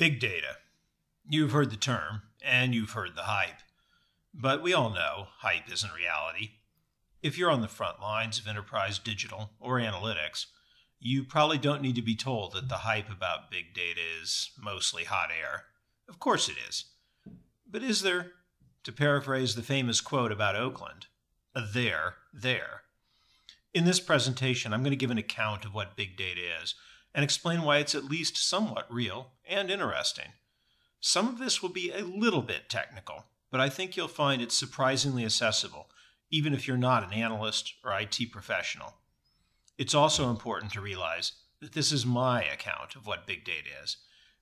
Big data. You've heard the term, and you've heard the hype. But we all know hype isn't reality. If you're on the front lines of enterprise digital or analytics, you probably don't need to be told that the hype about big data is mostly hot air. Of course it is. But is there, to paraphrase the famous quote about Oakland, a there there? In this presentation, I'm going to give an account of what big data is, and explain why it's at least somewhat real and interesting. Some of this will be a little bit technical, but I think you'll find it surprisingly accessible, even if you're not an analyst or IT professional. It's also important to realize that this is my account of what big data is.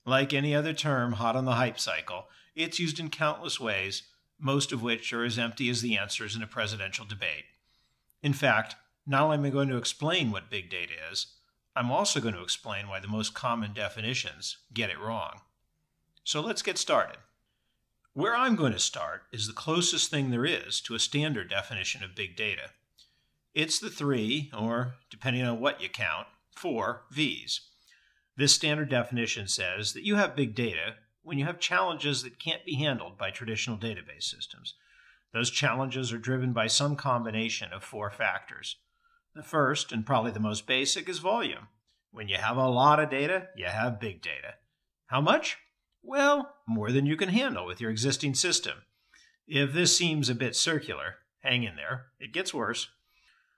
Like any other term hot on the hype cycle, it's used in countless ways, most of which are as empty as the answers in a presidential debate. In fact, not only am I going to explain what big data is, I'm also going to explain why the most common definitions get it wrong. So let's get started. Where I'm going to start is the closest thing there is to a standard definition of big data. It's the three, or depending on what you count, four V's. This standard definition says that you have big data when you have challenges that can't be handled by traditional database systems. Those challenges are driven by some combination of four factors. The first, and probably the most basic, is volume. When you have a lot of data, you have big data. How much? Well, more than you can handle with your existing system. If this seems a bit circular, hang in there. It gets worse.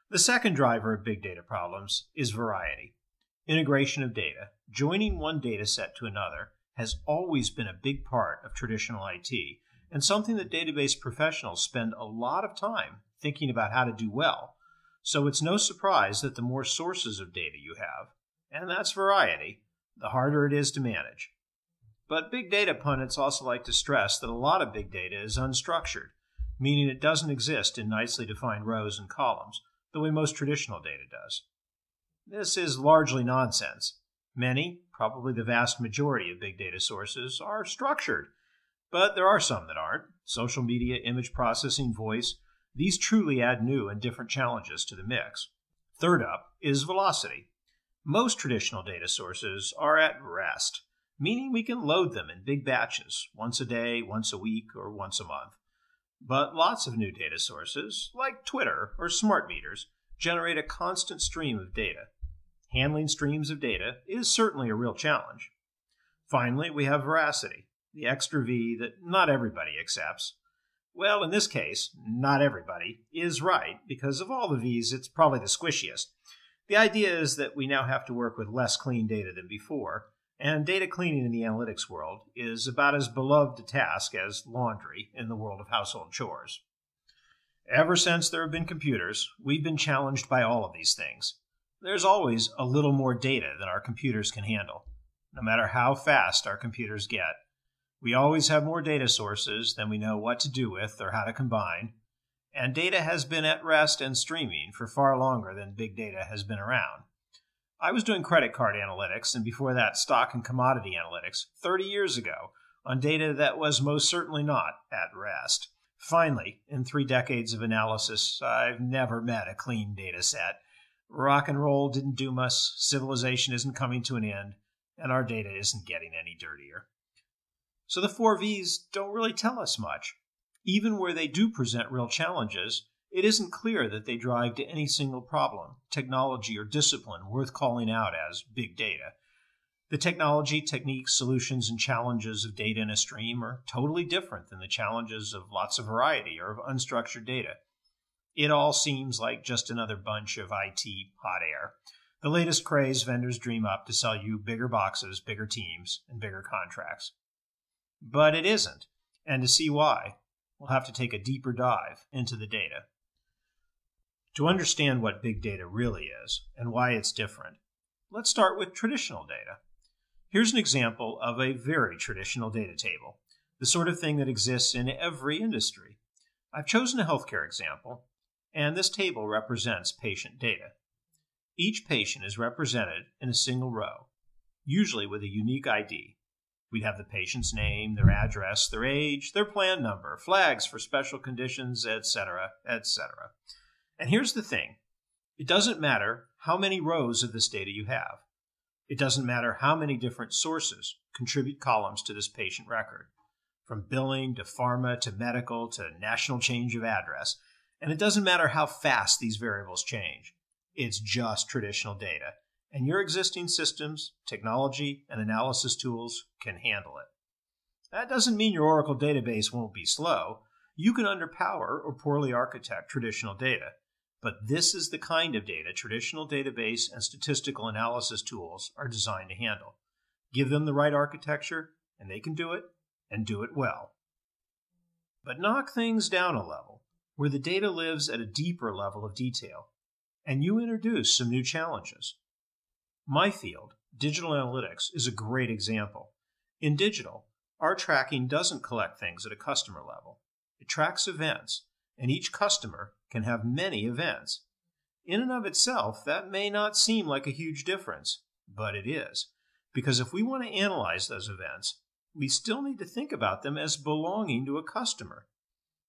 The second driver of big data problems is variety. Integration of data, joining one data set to another, has always been a big part of traditional IT, and something that database professionals spend a lot of time thinking about how to do well. So it's no surprise that the more sources of data you have, and that's variety, the harder it is to manage. But big data pundits also like to stress that a lot of big data is unstructured, meaning it doesn't exist in nicely defined rows and columns, the way most traditional data does. This is largely nonsense. Many, probably the vast majority of big data sources, are structured, but there are some that aren't. Social media, image processing, voice. These truly add new and different challenges to the mix. Third up is velocity. Most traditional data sources are at rest, meaning we can load them in big batches, once a day, once a week, or once a month. But lots of new data sources, like Twitter or smart meters, generate a constant stream of data. Handling streams of data is certainly a real challenge. Finally, we have veracity, the extra V that not everybody accepts. Well, in this case, not everybody is right, because of all the V's, it's probably the squishiest. The idea is that we now have to work with less clean data than before, and data cleaning in the analytics world is about as beloved a task as laundry in the world of household chores. Ever since there have been computers, we've been challenged by all of these things. There's always a little more data than our computers can handle, no matter how fast our computers get. We always have more data sources than we know what to do with or how to combine, and data has been at rest and streaming for far longer than big data has been around. I was doing credit card analytics, and before that stock and commodity analytics, 30 years ago, on data that was most certainly not at rest. Finally, in 3 decades of analysis, I've never met a clean data set. Rock and roll didn't doom us, civilization isn't coming to an end, and our data isn't getting any dirtier. So the four V's don't really tell us much. Even where they do present real challenges, it isn't clear that they drive to any single problem, technology, or discipline worth calling out as big data. The technology, techniques, solutions, and challenges of data in a stream are totally different than the challenges of lots of variety or of unstructured data. It all seems like just another bunch of IT hot air, the latest craze vendors dream up to sell you bigger boxes, bigger teams, and bigger contracts. But it isn't, and to see why, we'll have to take a deeper dive into the data. To understand what big data really is and why it's different, let's start with traditional data. Here's an example of a very traditional data table, the sort of thing that exists in every industry. I've chosen a healthcare example, and this table represents patient data. Each patient is represented in a single row, usually with a unique ID. We'd have the patient's name, their address, their age, their plan number, flags for special conditions, etc., etc. And here's the thing. It doesn't matter how many rows of this data you have. It doesn't matter how many different sources contribute columns to this patient record, from billing to pharma to medical to national change of address. And it doesn't matter how fast these variables change. It's just traditional data, and your existing systems, technology, and analysis tools can handle it. That doesn't mean your Oracle database won't be slow. You can underpower or poorly architect traditional data, but this is the kind of data traditional database and statistical analysis tools are designed to handle. Give them the right architecture, and they can do it, and do it well. But knock things down a level, where the data lives at a deeper level of detail, and you introduce some new challenges. My field, digital analytics, is a great example. In digital, our tracking doesn't collect things at a customer level. It tracks events, and each customer can have many events. In and of itself, that may not seem like a huge difference, but it is, because if we want to analyze those events, we still need to think about them as belonging to a customer.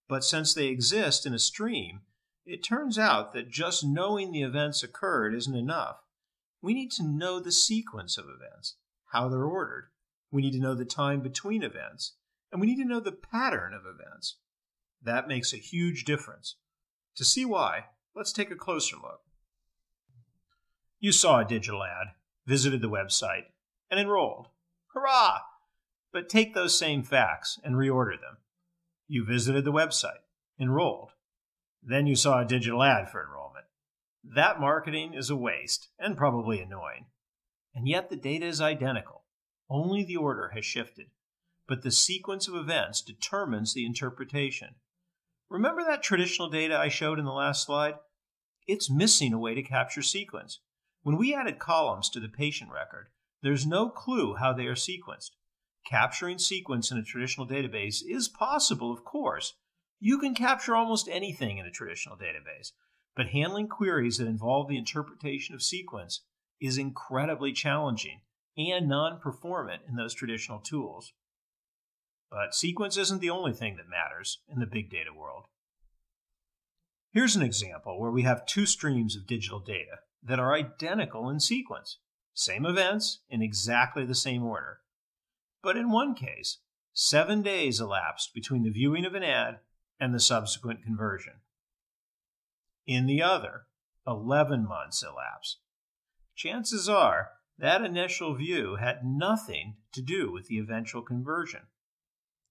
But since they exist in a stream, it turns out that just knowing the events occurred isn't enough. We need to know the sequence of events, how they're ordered. We need to know the time between events, and we need to know the pattern of events. That makes a huge difference. To see why, let's take a closer look. You saw a digital ad, visited the website, and enrolled. Hurrah! But take those same facts and reorder them. You visited the website, enrolled. Then you saw a digital ad for enrollment. That marketing is a waste and probably annoying. And yet the data is identical. Only the order has shifted, but the sequence of events determines the interpretation. Remember that traditional data I showed in the last slide? It's missing a way to capture sequence. When we added columns to the patient record, there's no clue how they are sequenced. Capturing sequence in a traditional database is possible, of course. You can capture almost anything in a traditional database, but handling queries that involve the interpretation of sequence is incredibly challenging and non-performant in those traditional tools. But sequence isn't the only thing that matters in the big data world. Here's an example where we have two streams of digital data that are identical in sequence, same events in exactly the same order. But in one case, 7 days elapsed between the viewing of an ad and the subsequent conversion. In the other, 11 months elapsed. Chances are, that initial view had nothing to do with the eventual conversion.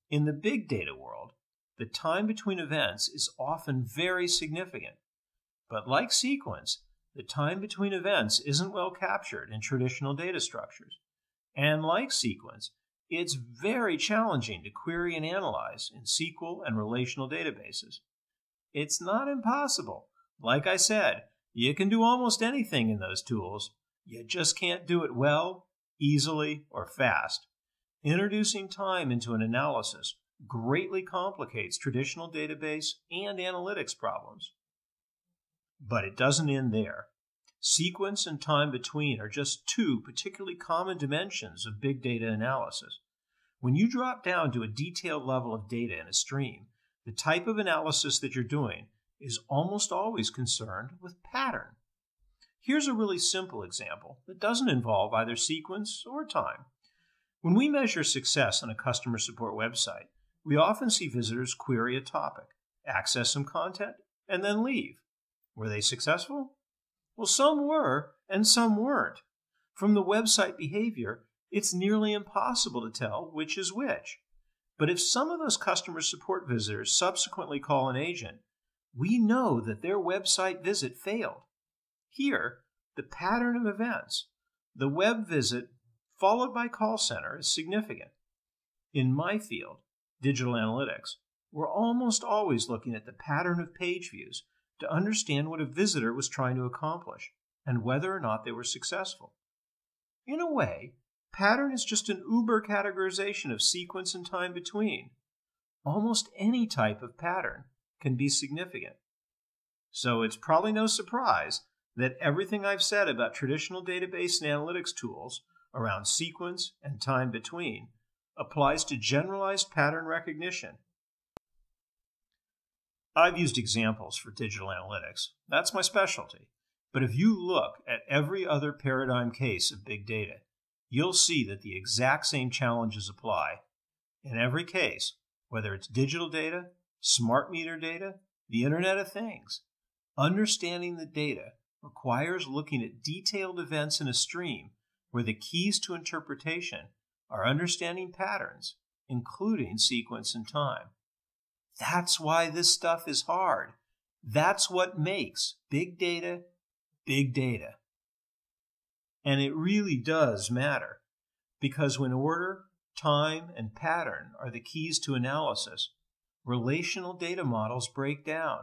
In the big data world, the time between events is often very significant. But like sequence, the time between events isn't well captured in traditional data structures. And like sequence, it's very challenging to query and analyze in SQL and relational databases. It's not impossible. Like I said, you can do almost anything in those tools. You just can't do it well, easily, or fast. Introducing time into an analysis greatly complicates traditional database and analytics problems. But it doesn't end there. Sequence and time between are just two particularly common dimensions of big data analysis. When you drop down to a detailed level of data in a stream, the type of analysis that you're doing is almost always concerned with pattern. Here's a really simple example that doesn't involve either sequence or time. When we measure success on a customer support website, we often see visitors query a topic, access some content, and then leave. Were they successful? Well, some were and some weren't. From the website behavior, it's nearly impossible to tell which is which. But if some of those customer support visitors subsequently call an agent, we know that their website visit failed. Here, the pattern of events, the web visit followed by call center, is significant. In my field, digital analytics, we're almost always looking at the pattern of page views to understand what a visitor was trying to accomplish and whether or not they were successful. In a way, pattern is just an uber categorization of sequence and time between. Almost any type of pattern can be significant. So it's probably no surprise that everything I've said about traditional database and analytics tools around sequence and time between applies to generalized pattern recognition. I've used examples for digital analytics. That's my specialty. But if you look at every other paradigm case of big data, you'll see that the exact same challenges apply in every case, whether it's digital data, smart meter data, the Internet of Things. Understanding the data requires looking at detailed events in a stream where the keys to interpretation are understanding patterns, including sequence and time. That's why this stuff is hard. That's what makes big data, big data. And it really does matter, because when order, time, and pattern are the keys to analysis, relational data models break down.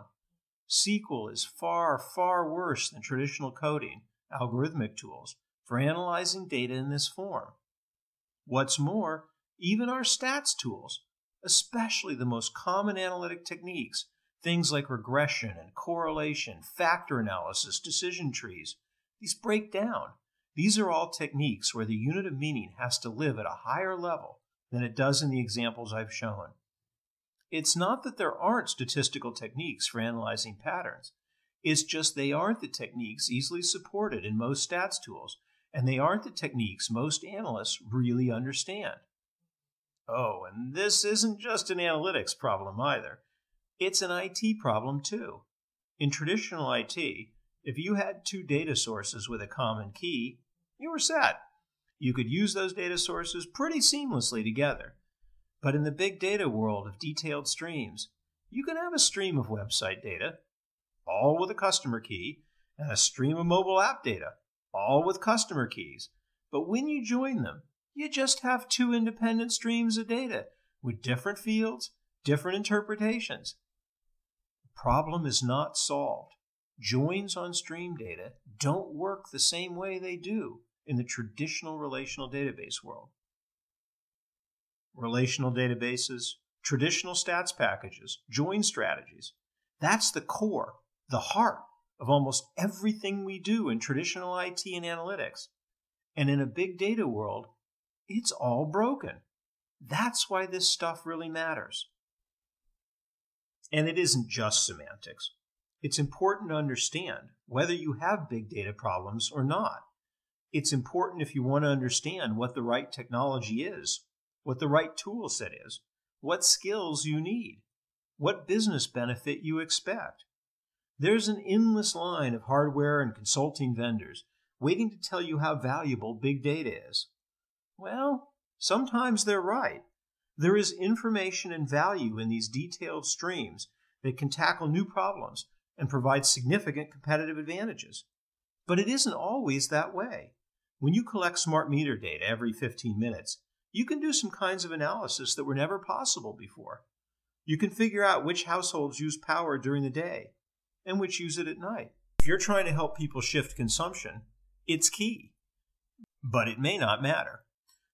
SQL is far, far worse than traditional coding, algorithmic tools, for analyzing data in this form. What's more, even our stats tools, especially the most common analytic techniques, things like regression and correlation, factor analysis, decision trees, these break down. These are all techniques where the unit of meaning has to live at a higher level than it does in the examples I've shown. It's not that there aren't statistical techniques for analyzing patterns. It's just they aren't the techniques easily supported in most stats tools, and they aren't the techniques most analysts really understand. Oh, and this isn't just an analytics problem either. It's an IT problem too. In traditional IT, if you had two data sources with a common key, you were set. You could use those data sources pretty seamlessly together. But in the big data world of detailed streams, you can have a stream of website data, all with a customer key, and a stream of mobile app data, all with customer keys. But when you join them, you just have two independent streams of data with different fields, different interpretations. The problem is not solved. Joins on stream data don't work the same way they do in the traditional relational database world. Relational databases, traditional stats packages, join strategies. That's the core, the heart of almost everything we do in traditional IT and analytics. And in a big data world, it's all broken. That's why this stuff really matters. And it isn't just semantics. It's important to understand whether you have big data problems or not. It's important if you want to understand what the right technology is, what the right tool set is, what skills you need, what business benefit you expect. There's an endless line of hardware and consulting vendors waiting to tell you how valuable big data is. Well, sometimes they're right. There is information and value in these detailed streams that can tackle new problems and provide significant competitive advantages. But it isn't always that way. When you collect smart meter data every 15 minutes, you can do some kinds of analysis that were never possible before. You can figure out which households use power during the day and which use it at night. If you're trying to help people shift consumption, it's key. But it may not matter.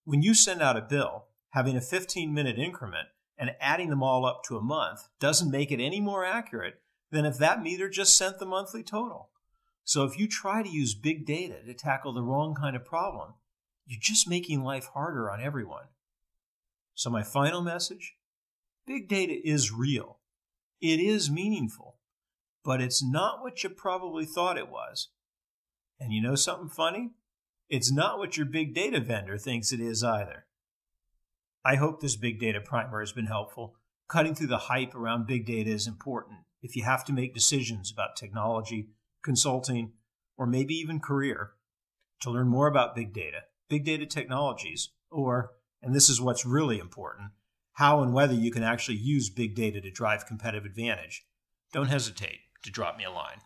When you send out a bill, having a 15-minute increment and adding them all up to a month doesn't make it any more accurate than if that meter just sent the monthly total. So if you try to use big data to tackle the wrong kind of problem, you're just making life harder on everyone. So my final message, big data is real. It is meaningful, but it's not what you probably thought it was. And you know something funny? It's not what your big data vendor thinks it is either. I hope this big data primer has been helpful. Cutting through the hype around big data is important if you have to make decisions about technology, consulting, or maybe even career. To learn more about big data technologies, or, and this is what's really important, how and whether you can actually use big data to drive competitive advantage, don't hesitate to drop me a line.